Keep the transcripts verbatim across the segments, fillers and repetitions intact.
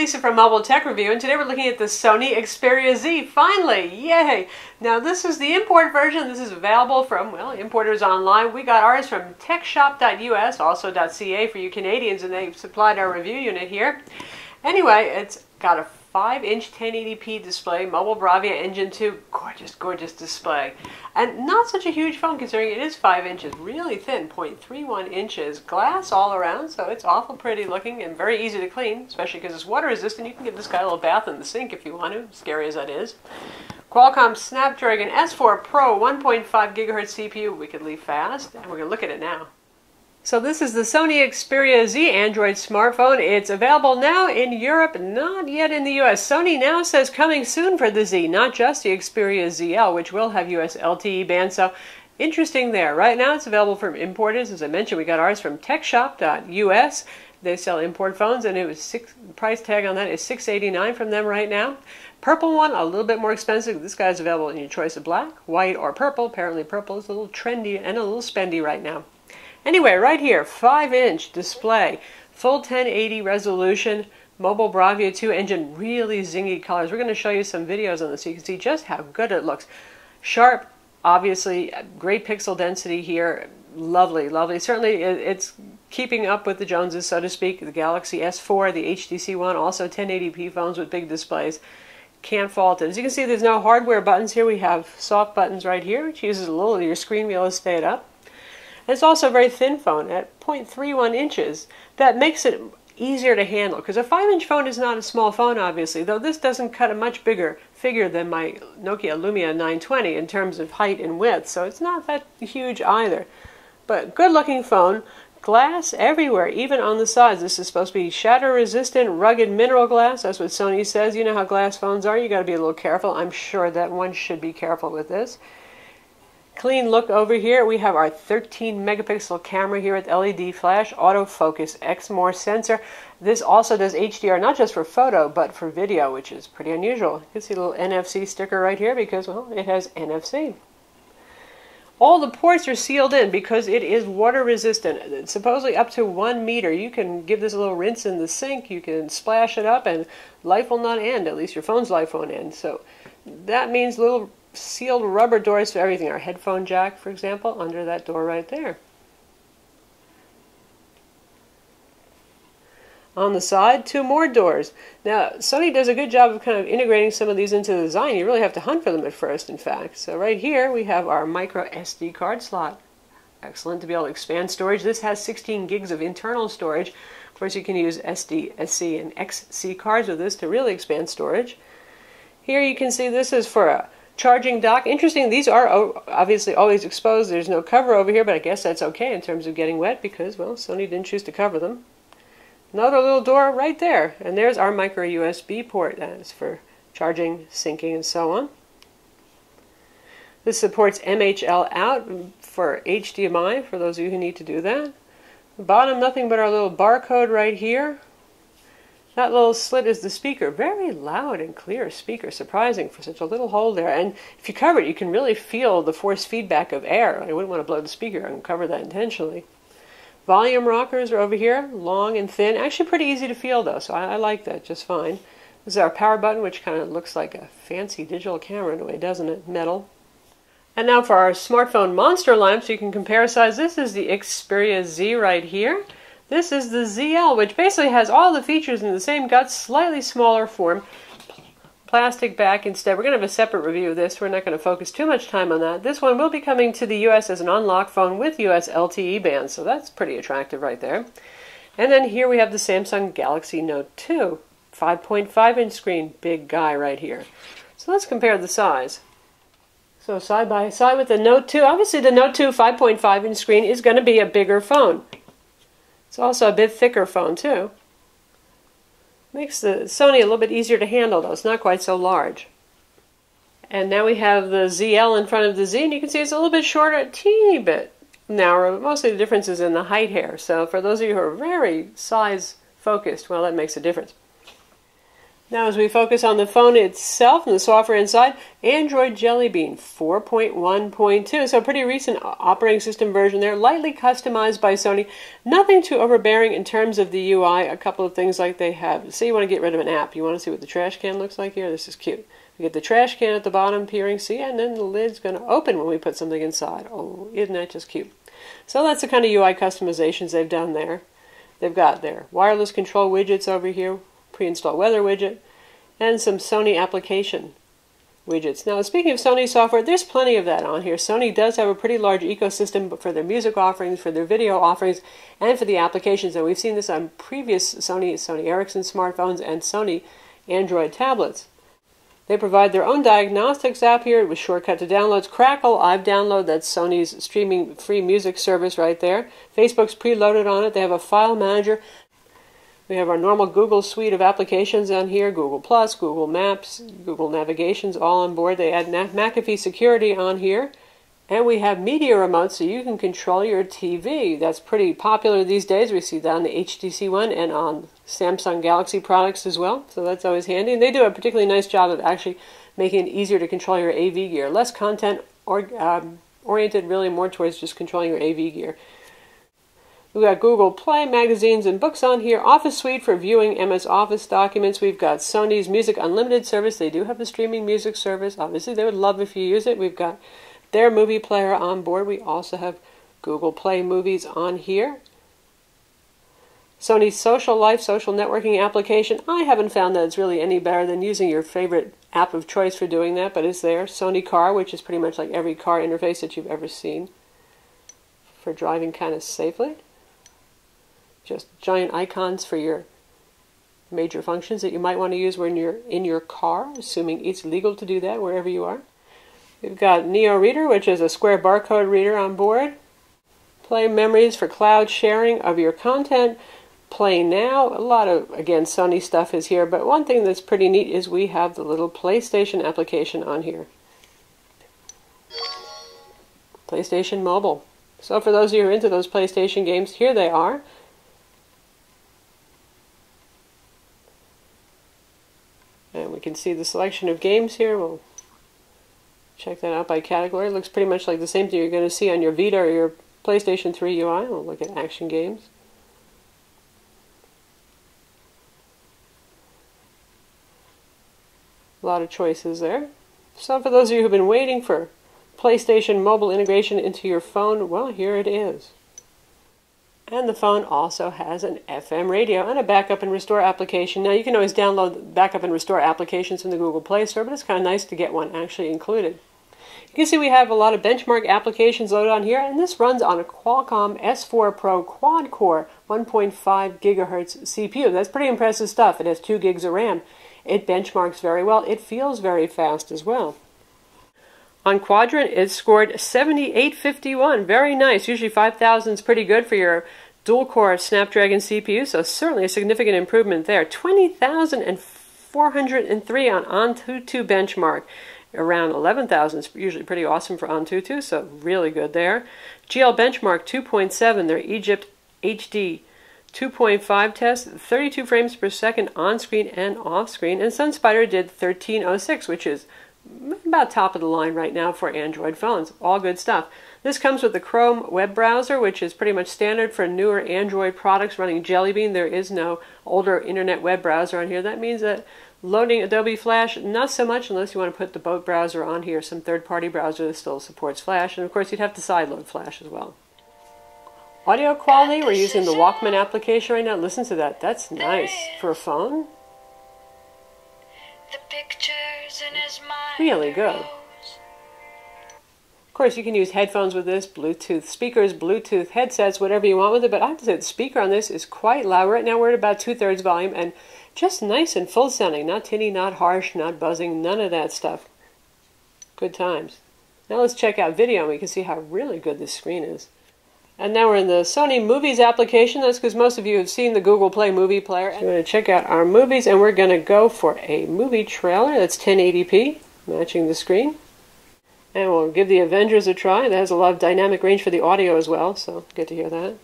Lisa from Mobile Tech Review, and today we're looking at the Sony Xperia Z, finally! Yay! Now this is the import version. This is available from, well, importers online. We got ours from techshop dot U S, also .ca for you Canadians, and they supplied our review unit here. Anyway, it's got a five inch ten eighty p display, Mobile Bravia Engine two, gorgeous, gorgeous display. And not such a huge phone considering it is five inches, really thin, zero point three one inches, glass all around, so it's awful pretty looking and very easy to clean, especially because it's water resistant. You can give this guy a little bath in the sink if you want to, scary as that is. Qualcomm Snapdragon S four Pro, one point five gigahertz C P U, we could leave fast, and we're going to look at it now. So this is the Sony Xperia Z Android smartphone. It's available now in Europe, not yet in the U S. Sony now says coming soon for the Z, not just the Xperia Z L, which will have U S L T E band, so interesting there. Right now it's available from importers. As I mentioned, we got ours from techshop dot U S. They sell import phones, and it was six, the price tag on that is six eighty-nine from them right now. Purple one, a little bit more expensive. This guy's available in your choice of black, white, or purple. Apparently purple is a little trendy and a little spendy right now. Anyway, right here, five inch display, full ten eighty resolution, Mobile Bravia two engine, really zingy colors. We're going to show you some videos on this so you can see just how good it looks. Sharp, obviously, great pixel density here, lovely, lovely. Certainly it's keeping up with the Joneses, so to speak. The Galaxy S four, the H T C One, also ten eighty p phones with big displays. Can't fault it. As you can see, there's no hardware buttons here. We have soft buttons right here, which uses a little of your screen wheel to stay it up. It's also a very thin phone at zero point three one inches. That makes it easier to handle because a five inch phone is not a small phone, obviously, though this doesn't cut a much bigger figure than my Nokia Lumia nine twenty in terms of height and width, so it's not that huge either. But good-looking phone, glass everywhere, even on the sides. This is supposed to be shatter-resistant, rugged mineral glass. That's what Sony says. You know how glass phones are. You got to be a little careful. I'm sure that one should be careful with this. Clean look over here. We have our thirteen megapixel camera here with L E D flash, autofocus, Exmor sensor. This also does H D R, not just for photo, but for video, which is pretty unusual. You can see a little N F C sticker right here because, well, it has N F C. All the ports are sealed in because it is water resistant. It's supposedly up to one meter. You can give this a little rinse in the sink. You can splash it up and life will not end. At least your phone's life won't end. So that means little sealed rubber doors for everything. Our headphone jack, for example, under that door right there. On the side, two more doors. Now, Sony does a good job of kind of integrating some of these into the design. You really have to hunt for them at first, in fact. So right here, we have our micro S D card slot. Excellent to be able to expand storage. This has sixteen gigs of internal storage. Of course, you can use S D, S C, and X C cards with this to really expand storage. Here you can see this is for a charging dock. Interesting, these are obviously always exposed. There's no cover over here, but I guess that's okay in terms of getting wet because, well, Sony didn't choose to cover them. Another little door right there. And there's our micro U S B port. That is for charging, syncing, and so on. This supports M H L out for H D M I, for those of you who need to do that. Bottom, nothing but our little barcode right here. That little slit is the speaker. Very loud and clear speaker. Surprising for such a little hole there. And if you cover it, you can really feel the force feedback of air. I wouldn't want to blow the speaker and cover that intentionally. Volume rockers are over here, long and thin. Actually pretty easy to feel, though, so I, I like that just fine. This is our power button, which kind of looks like a fancy digital camera in a way, doesn't it? Metal. And now for our smartphone monster lamp, so you can compare size. This is the Xperia Z right here. This is the Z L, which basically has all the features in the same gut, slightly smaller form. Plastic back instead. We're going to have a separate review of this. We're not going to focus too much time on that. This one will be coming to the U S as an unlocked phone with U S L T E band, so that's pretty attractive right there. And then here we have the Samsung Galaxy Note two. five point five inch screen, big guy right here. So let's compare the size. So side by side with the Note two. Obviously the Note two five point five inch screen is going to be a bigger phone. It's also a bit thicker phone, too. Makes the Sony a little bit easier to handle, though. It's not quite so large. And now we have the Z L in front of the Z, and you can see it's a little bit shorter, a teeny bit narrower, but mostly the difference is in the height here. So for those of you who are very size-focused, well, that makes a difference. Now as we focus on the phone itself and the software inside, Android Jelly Bean four point one point two, so pretty recent operating system version there, lightly customized by Sony. Nothing too overbearing in terms of the U I, a couple of things like they have. Say you want to get rid of an app, you want to see what the trash can looks like here? This is cute. We get the trash can at the bottom peering, see, and then the lid's going to open when we put something inside. Oh, isn't that just cute? So that's the kind of U I customizations they've done there. They've got their wireless control widgets over here, pre-installed weather widget, and some Sony application widgets. Now, speaking of Sony software, there's plenty of that on here. Sony does have a pretty large ecosystem for their music offerings, for their video offerings, and for the applications. And we've seen this on previous Sony, Sony Ericsson smartphones and Sony Android tablets. They provide their own diagnostics app here with shortcut to downloads. Crackle, I've downloaded. That's Sony's streaming free music service right there. Facebook's preloaded on it. They have a file manager. We have our normal Google suite of applications on here. Google plus, Google Maps, Google Navigation's all on board. They add McAfee Security on here. And we have media remotes, so you can control your T V. That's pretty popular these days. We see that on the H T C One and on Samsung Galaxy products as well, so that's always handy. And they do a particularly nice job of actually making it easier to control your A V gear. Less content or, um, oriented, really more towards just controlling your A V gear. We've got Google Play, magazines and books on here. Office Suite for viewing M S Office documents. We've got Sony's Music Unlimited service. They do have a streaming music service. Obviously, they would love if you use it. We've got their movie player on board. We also have Google Play Movies on here. Sony's Social Life, social networking application. I haven't found that it's really any better than using your favorite app of choice for doing that, but it's there. Sony Car, which is pretty much like every car interface that you've ever seen for driving kind of safely. Just giant icons for your major functions that you might want to use when you're in your car, assuming it's legal to do that wherever you are. We've got Neo Reader, which is a square barcode reader on board. Play Memories for cloud sharing of your content. Play Now, a lot of, again, Sony stuff is here, but one thing that's pretty neat is we have the little PlayStation application on here. PlayStation Mobile. So for those of you who are into those PlayStation games, here they are. And we can see the selection of games here. We'll check that out by category. It looks pretty much like the same thing you're going to see on your Vita or your PlayStation three U I. We'll look at action games. A lot of choices there. So for those of you who've been waiting for PlayStation Mobile integration into your phone, well, here it is. And the phone also has an F M radio and a backup and restore application. Now you can always download backup and restore applications from the Google Play Store, but it's kind of nice to get one actually included. You can see we have a lot of benchmark applications loaded on here, and this runs on a Qualcomm S four Pro quad-core one point five gigahertz C P U. That's pretty impressive stuff. It has two gigs of RAM. It benchmarks very well. It feels very fast as well. On Quadrant, it scored seventy-eight fifty-one. Very nice. Usually five thousand is pretty good for your dual-core Snapdragon C P U, so certainly a significant improvement there. twenty thousand four hundred three on Antutu Benchmark. Around eleven thousand is usually pretty awesome for Antutu, so really good there. G L Benchmark two point seven, their Egypt H D two point five test, thirty-two frames per second on-screen and off-screen, and Sunspider did thirteen oh six, which is about top of the line right now for Android phones. All good stuff. This comes with the Chrome web browser, which is pretty much standard for newer Android products running Jelly Bean. There is no older internet web browser on here. That means that loading Adobe Flash, not so much unless you want to put the Boat browser on here, some third-party browser that still supports Flash, and of course you'd have to sideload Flash as well. Audio quality, we're using the Walkman application right now. Listen to that. That's nice for a phone. The pictures in his mind. Really good. Of course, you can use headphones with this, Bluetooth speakers, Bluetooth headsets, whatever you want with it, but I have to say the speaker on this is quite loud. Right now we're at about two-thirds volume and just nice and full sounding. Not tinny, not harsh, not buzzing, none of that stuff. Good times. Now let's check out video and we can see how really good this screen is. And now we're in the Sony Movies application. That's because most of you have seen the Google Play Movie Player. So we're going to check out our movies, and we're going to go for a movie trailer that's ten eighty p, matching the screen. And we'll give The Avengers a try. That has a lot of dynamic range for the audio as well, so get to hear that.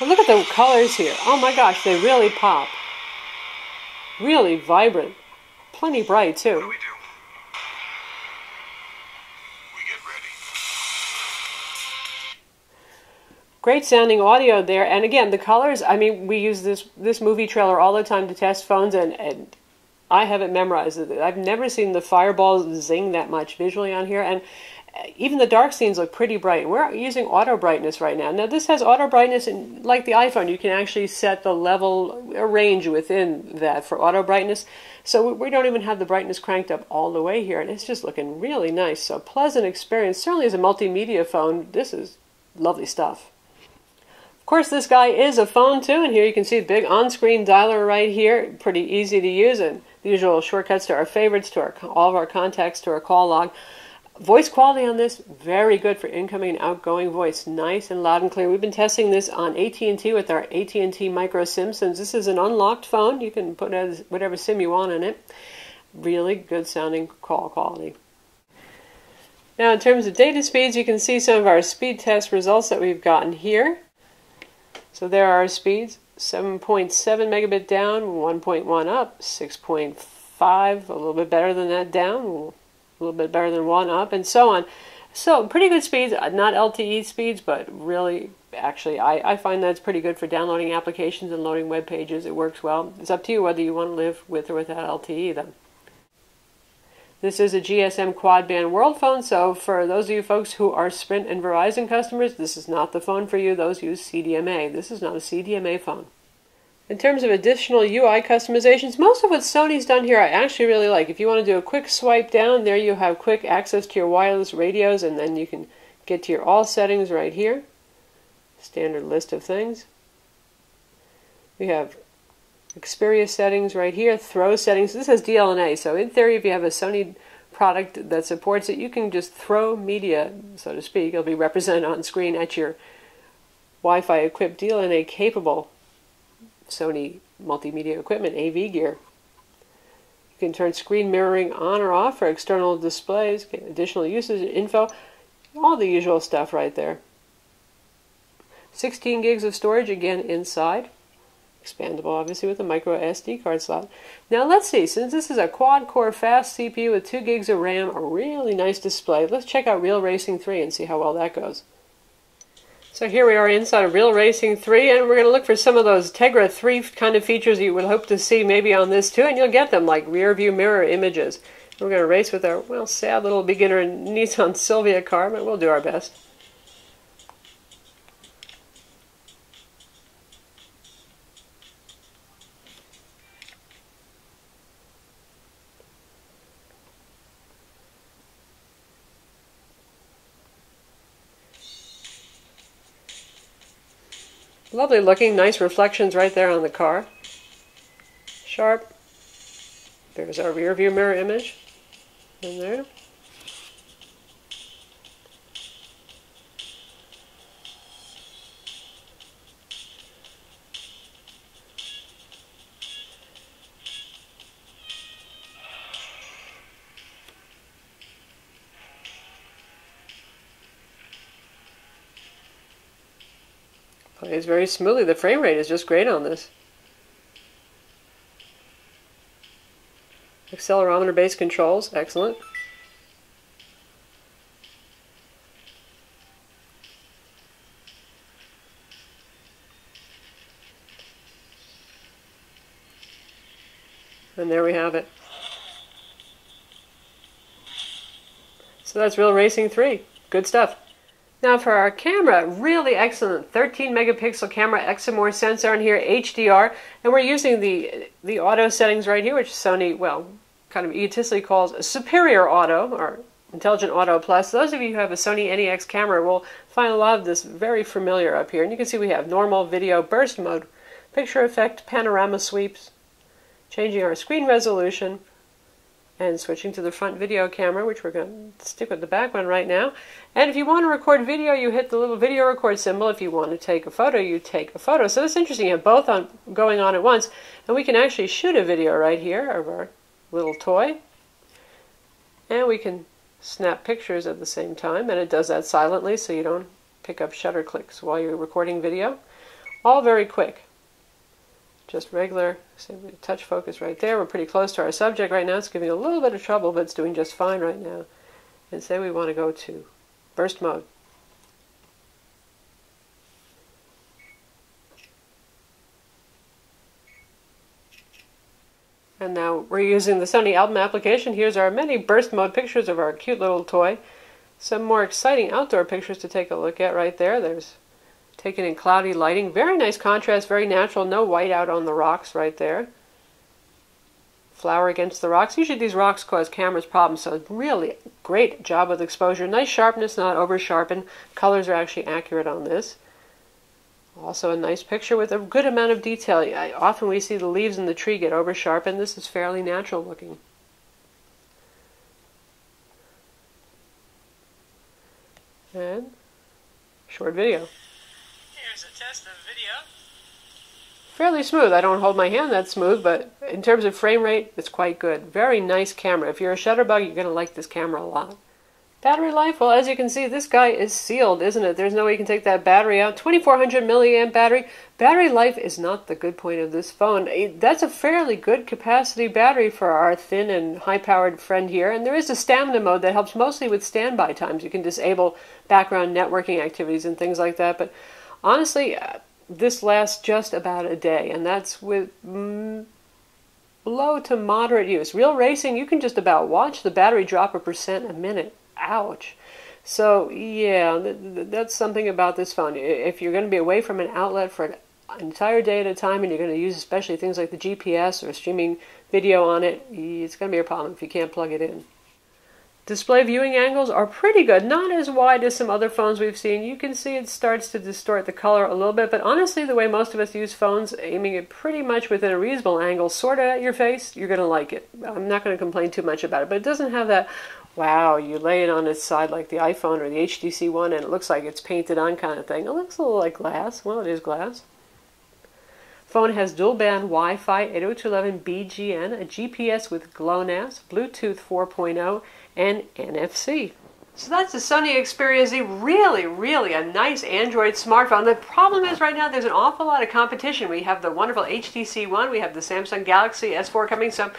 Well, look at the colors here. Oh my gosh, they really pop. Really vibrant. Plenty bright, too. What do we do? We get ready. Great sounding audio there. And again, the colors, I mean, we use this, this movie trailer all the time to test phones, and, and I haven't memorized it. I've never seen the fireball zing that much visually on here. And even the dark scenes look pretty bright. We're using auto brightness right now. Now this has auto brightness, and like the iPhone, you can actually set the level, a range within that for auto brightness. So we don't even have the brightness cranked up all the way here, and it's just looking really nice. So pleasant experience. Certainly as a multimedia phone, this is lovely stuff. Of course, this guy is a phone too, and here you can see the big on-screen dialer right here. Pretty easy to use, and the usual shortcuts to our favorites, to our, all of our contacts, to our call log. Voice quality on this, very good for incoming and outgoing voice. Nice and loud and clear. We've been testing this on A T and T with our A T and T Micro SIM. Since this is an unlocked phone, you can put whatever SIM you want in it. Really good sounding call quality. Now in terms of data speeds, you can see some of our speed test results that we've gotten here. So there are our speeds. seven point seven megabit down, one point one up, six point five, a little bit better than that down, a little bit better than one up, and so on. So pretty good speeds, not L T E speeds, but really, actually, I, I find that's pretty good for downloading applications and loading web pages. It works well. It's up to you whether you want to live with or without L T E, though. This is a G S M quad-band world phone, so for those of you folks who are Sprint and Verizon customers, this is not the phone for you. Those use C D M A. This is not a C D M A phone. In terms of additional U I customizations, most of what Sony's done here I actually really like. If you want to do a quick swipe down, there you have quick access to your wireless radios, and then you can get to your all settings right here. Standard list of things. We have Xperia settings right here, throw settings. This has D L N A, so in theory, if you have a Sony product that supports it, you can just throw media, so to speak. It'll be represented on screen at your Wi-Fi equipped D L N A-capable Sony multimedia equipment, A V gear. You can turn screen mirroring on or off for external displays, get additional usage info, all the usual stuff right there. sixteen gigs of storage again inside, expandable obviously with a micro S D card slot. Now let's see, since this is a quad-core fast C P U with two gigs of RAM, a really nice display, let's check out Real Racing three and see how well that goes. So here we are inside of Real Racing three, and we're going to look for some of those Tegra three kind of features you would hope to see maybe on this too, and you'll get them, like rear view mirror images. We're going to race with our, well, sad little beginner Nissan Silvia car, but we'll do our best. Lovely looking, nice reflections right there on the car. Sharp. There's our rear view mirror image in there. Plays very smoothly. The frame rate is just great on this. Accelerometer-based controls, excellent. And there we have it. So that's Real Racing three. Good stuff. Now for our camera, really excellent thirteen megapixel camera, Exmor sensor on here, H D R, and we're using the the auto settings right here, which Sony, well, kind of egotistically calls a superior auto, or intelligent auto plus. Those of you who have a Sony N E X camera will find a lot of this very familiar up here, and you can see we have normal, video, burst mode, picture effect, panorama sweeps, changing our screen resolution, and switching to the front video camera, which we're going to stick with the back one right now. And if you want to record video, you hit the little video record symbol. If you want to take a photo, you take a photo. So it's interesting, you have both on, going on at once. And we can actually shoot a video right here of our little toy. And we can snap pictures at the same time. And it does that silently so you don't pick up shutter clicks while you're recording video. all very quick. Just regular touch focus right there. We're pretty close to our subject right now. It's giving a little bit of trouble, but it's doing just fine right now. And say we want to go to burst mode. And now we're using the Sony album application. Here's our many burst mode pictures of our cute little toy. Some more exciting outdoor pictures to take a look at right there. There's taken in cloudy lighting. Very nice contrast, very natural. No white out on the rocks right there. Flower against the rocks. Usually these rocks cause cameras problems, so really great job with exposure. Nice sharpness, not over sharpened. Colors are actually accurate on this. Also a nice picture with a good amount of detail. I, often we see the leaves in the tree get over sharpened. This is fairly natural looking. And short video. Here's a test of video. Fairly smooth. I don't hold my hand that smooth, but in terms of frame rate, it's quite good. Very nice camera. If you're a shutterbug, you're going to like this camera a lot. Battery life, well, as you can see, this guy is sealed, isn't it? There's no way you can take that battery out. twenty-four hundred milliamp battery. Battery life is not the good point of this phone. That's a fairly good capacity battery for our thin and high-powered friend here. And there is a stamina mode that helps mostly with standby times. You can disable background networking activities and things like that. But honestly, this lasts just about a day, and that's with... Mm, low to moderate use. Real Racing, you can just about watch the battery drop a percent a minute. Ouch. So yeah, th th that's something about this phone. If you're going to be away from an outlet for an entire day at a time and you're going to use especially things like the G P S or streaming video on it, it's going to be a problem if you can't plug it in. Display viewing angles are pretty good. Not as wide as some other phones we've seen. You can see it starts to distort the color a little bit, but honestly, the way most of us use phones, aiming it pretty much within a reasonable angle, sort of at your face, you're going to like it. I'm not going to complain too much about it, but it doesn't have that, wow, you lay it on its side like the iPhone or the H T C One and it looks like it's painted on kind of thing. It looks a little like glass. Well, it is glass. Phone has dual band Wi-Fi, eight oh two dot eleven B G N, a G P S with GLONASS, Bluetooth four point oh, and N F C. So that's the Sony Xperia Z. Really, really a nice Android smartphone. The problem is right now there's an awful lot of competition. We have the wonderful H T C One. We have the Samsung Galaxy S four coming. So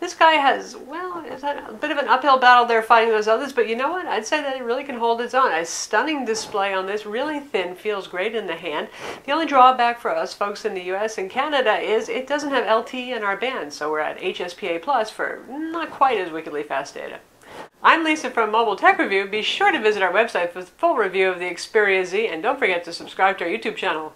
this guy has, well, it's a bit of an uphill battle there fighting those others. But you know what? I'd say that it really can hold its own. A stunning display on this. Really thin. Feels great in the hand. The only drawback for us folks in the U S and Canada is it doesn't have L T E in our band. So we're at H S P A Plus for not quite as wickedly fast data. I'm Lisa from Mobile Tech Review. Be sure to visit our website for the full review of the Xperia Z, and don't forget to subscribe to our YouTube channel.